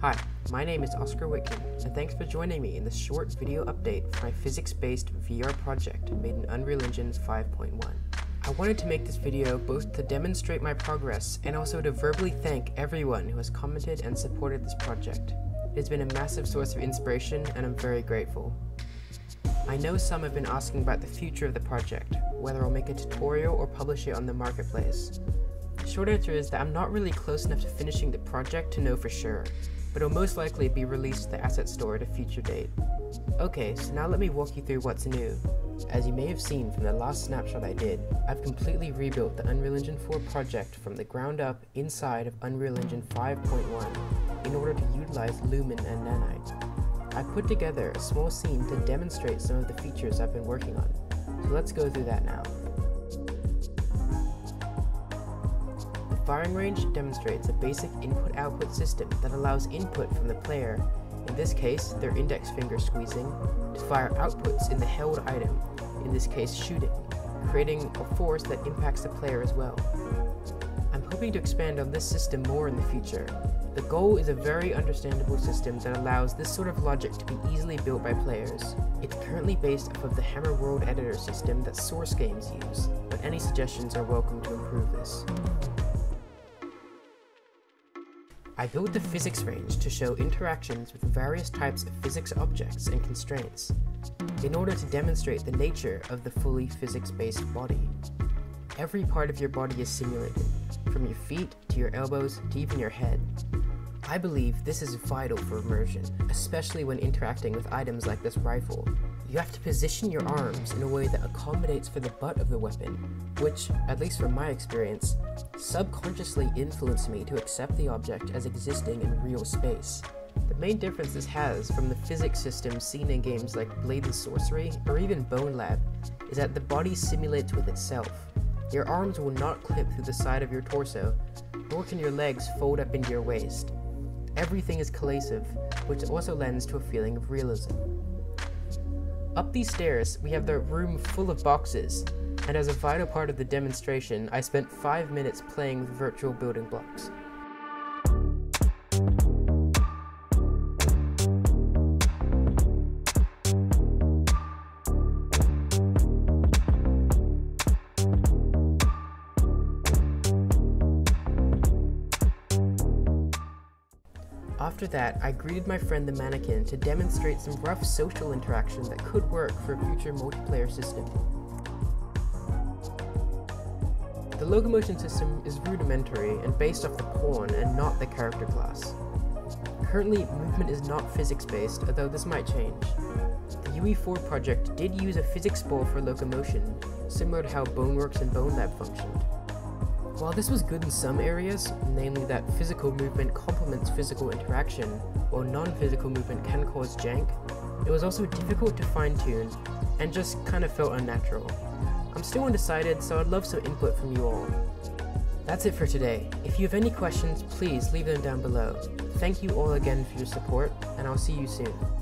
Hi, my name is Oscar Witkin, and thanks for joining me in this short video update for my physics-based VR project made in Unreal Engine 5.1. I wanted to make this video both to demonstrate my progress and also to verbally thank everyone who has commented and supported this project. It has been a massive source of inspiration, and I'm very grateful. I know some have been asking about the future of the project, whether I'll make a tutorial or publish it on the marketplace. The short answer is that I'm not really close enough to finishing the project to know for sure, but it'll most likely be released to the asset store at a future date. Okay, so now let me walk you through what's new. As you may have seen from the last snapshot I did, I've completely rebuilt the Unreal Engine 4 project from the ground up inside of Unreal Engine 5.1 in order to utilize Lumen and Nanite. I put together a small scene to demonstrate some of the features I've been working on, so let's go through that now. Firing range demonstrates a basic input-output system that allows input from the player, in this case their index finger squeezing, to fire outputs in the held item, in this case shooting, creating a force that impacts the player as well. I'm hoping to expand on this system more in the future. The goal is a very understandable system that allows this sort of logic to be easily built by players. It's currently based off of the Hammer World editor system that Source games use, but any suggestions are welcome to improve this. I built the physics range to show interactions with various types of physics objects and constraints, in order to demonstrate the nature of the fully physics-based body. Every part of your body is simulated, from your feet to your elbows to even your head. I believe this is vital for immersion, especially when interacting with items like this rifle. You have to position your arms in a way that accommodates for the butt of the weapon, which, at least from my experience, subconsciously influenced me to accept the object as existing in real space. The main difference this has from the physics system seen in games like Blade and Sorcery or even Bonelab is that the body simulates with itself. Your arms will not clip through the side of your torso, nor can your legs fold up into your waist. Everything is collative, which also lends to a feeling of realism. Up these stairs, we have the room full of boxes, and as a vital part of the demonstration, I spent 5 minutes playing with virtual building blocks. After that, I greeted my friend the mannequin to demonstrate some rough social interaction that could work for a future multiplayer system. The locomotion system is rudimentary and based off the pawn and not the character class. Currently, movement is not physics-based, although this might change. The UE4 project did use a physics ball for locomotion, similar to how Boneworks and Bonelab functioned. While this was good in some areas, namely that physical movement complements physical interaction, while non-physical movement can cause jank, it was also difficult to fine-tune, and just kind of felt unnatural. I'm still undecided, so I'd love some input from you all. That's it for today. If you have any questions, please leave them down below. Thank you all again for your support, and I'll see you soon.